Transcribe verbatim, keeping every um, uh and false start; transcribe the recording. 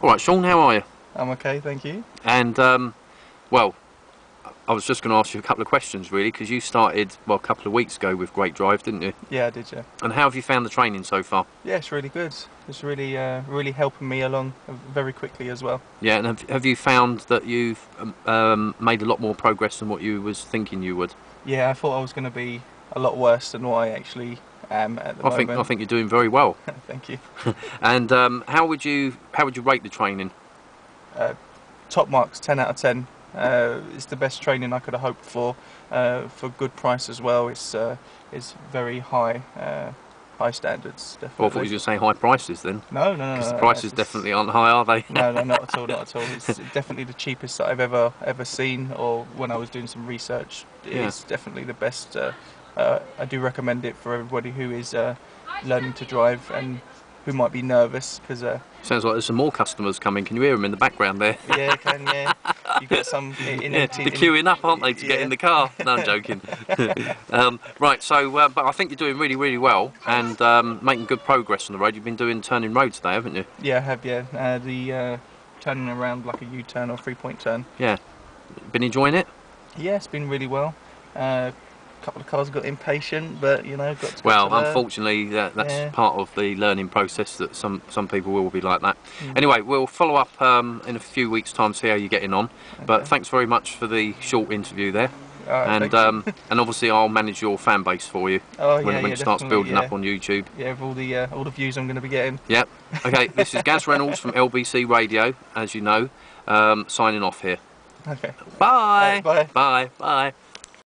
All right, Sean, how are you? I'm okay, thank you. And, um, well, I was just going to ask you a couple of questions, really, because you started, well, a couple of weeks ago with Great Drive, didn't you? Yeah, I did, yeah. And how have you found the training so far? Yeah, it's really good. It's really, uh, really helping me along very quickly as well. Yeah, and have, have you found that you've um, made a lot more progress than what you was thinking you would? Yeah, I thought I was going to be a lot worse than what I actually am at the I moment. Think, I think you're doing very well. Thank you. And um, how would you how would you rate the training? Uh, top marks, ten out of ten. Uh, it's the best training I could have hoped for, uh, for good price as well. It's uh, it's very high uh, high standards. Definitely. Well, I thought you were going to say high prices then. No, no, no. Because no, the prices no, definitely aren't high, are they? No, no, not at all, not at all. It's definitely the cheapest that I've ever ever seen, or when I was doing some research, it's yeah. definitely the best. Uh, uh, I do recommend it for everybody who is uh, learning to drive and who might be nervous, because uh, sounds like there's some more customers coming. Can you hear them in the background there? Yeah, can yeah. You got some in yeah, they're queuing up, aren't they, to yeah. get in the car? No, I'm joking. um, right, so uh, but I think you're doing really, really well and um, making good progress on the road. You've been doing turning road today, haven't you? Yeah, I have. Yeah, uh, the uh, turning around like a U-turn or three-point turn. Yeah, been enjoying it. Yeah, it's been really well. Uh, A couple of cars got impatient, but you know, got to well, to unfortunately, that, that's yeah. part of the learning process. That some some people will be like that. Mm. Anyway, we'll follow up um, in a few weeks' time, see how you're getting on. Okay. But thanks very much for the short interview there, right, and um, and obviously I'll manage your fan base for you oh, when, yeah, when yeah, it starts building yeah. up on YouTube. Yeah, with all the uh, all the views I'm going to be getting. Yep. Okay, this is Gaz Reynolds from L B C Radio, as you know, um, signing off here. Okay. Bye. Right, bye. Bye. Bye.